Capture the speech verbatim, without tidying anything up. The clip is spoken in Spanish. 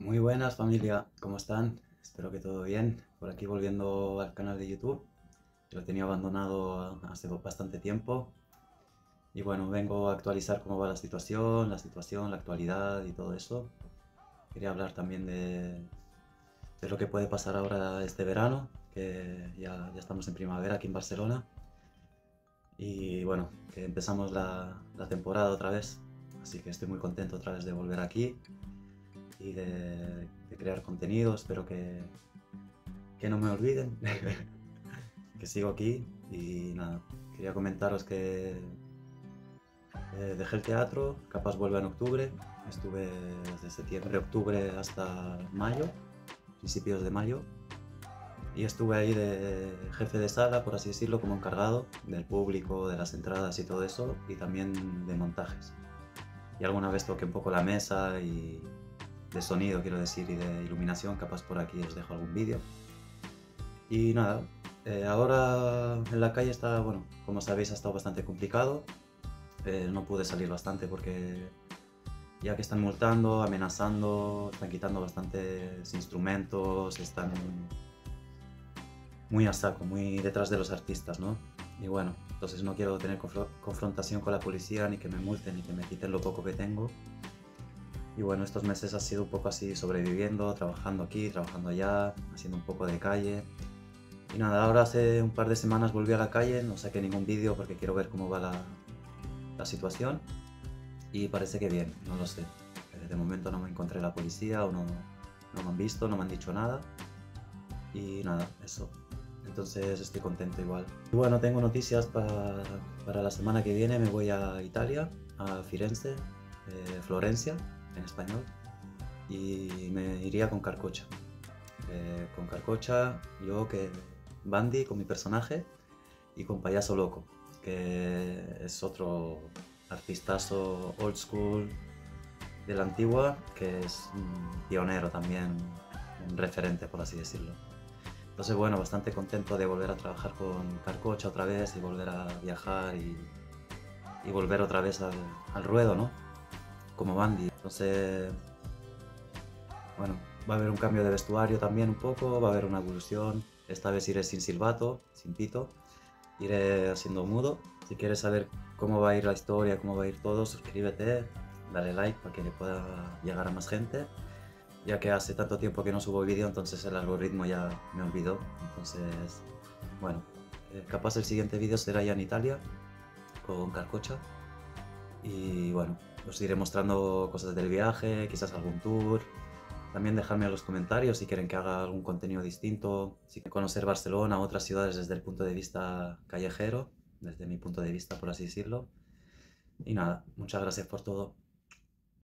Muy buenas familia, ¿cómo están? Espero que todo bien. Por aquí volviendo al canal de YouTube, lo tenía abandonado hace bastante tiempo. Y bueno, vengo a actualizar cómo va la situación, la situación, la actualidad y todo eso. Quería hablar también de, de lo que puede pasar ahora este verano, que ya, ya estamos en primavera aquí en Barcelona. Y bueno, que empezamos la, la temporada otra vez, así que estoy muy contento otra vez de volver aquí. Y de, de crear contenido, espero que, que no me olviden, que sigo aquí. Y nada, quería comentaros que eh, dejé el teatro, capaz vuelva en octubre. Estuve desde septiembre, octubre hasta mayo, principios de mayo, y estuve ahí de jefe de sala, por así decirlo, como encargado del público, de las entradas y todo eso, y también de montajes. Y alguna vez toqué un poco la mesa y de sonido, quiero decir, y de iluminación. Capaz por aquí os dejo algún vídeo. Y nada, eh, ahora en la calle está, bueno, como sabéis, ha estado bastante complicado. Eh, no pude salir bastante porque ya que están multando, amenazando, están quitando bastantes instrumentos, están muy a saco, muy detrás de los artistas, ¿no? Y bueno, entonces no quiero tener conf confrontación con la policía, ni que me multen, ni que me quiten lo poco que tengo. Y bueno, estos meses ha sido un poco así, sobreviviendo, trabajando aquí, trabajando allá, haciendo un poco de calle. Y nada, ahora hace un par de semanas volví a la calle, no saqué ningún vídeo porque quiero ver cómo va la, la situación. Y parece que bien, no lo sé. De momento no me encontré la policía, o no, no me han visto, no me han dicho nada. Y nada, eso. Entonces estoy contento igual. Y bueno, tengo noticias para, para la semana que viene. Me voy a Italia, a Firenze, eh, Florencia, en español, y me iría con Carcocha. Eh, con Carcocha, yo que Bandy con mi personaje, y con Payaso Loco, que es otro artistazo old school de la antigua, que es un pionero también, un referente, por así decirlo. Entonces bueno, bastante contento de volver a trabajar con Carcocha otra vez, y volver a viajar, y, y volver otra vez al, al ruedo, ¿no? Como Bandy. Entonces, bueno, va a haber un cambio de vestuario también un poco, va a haber una evolución. Esta vez iré sin silbato, sin pito, iré haciendo mudo. Si quieres saber cómo va a ir la historia, cómo va a ir todo, suscríbete, dale like para que le pueda llegar a más gente. Ya que hace tanto tiempo que no subo vídeo, entonces el algoritmo ya me olvidó. Entonces, bueno, capaz el siguiente vídeo será ya en Italia, con Carcocha. Y bueno, os iré mostrando cosas del viaje, quizás algún tour. También dejadme en los comentarios si quieren que haga algún contenido distinto, si quieren conocer Barcelona, otras ciudades desde el punto de vista callejero, desde mi punto de vista, por así decirlo. Y nada, muchas gracias por todo.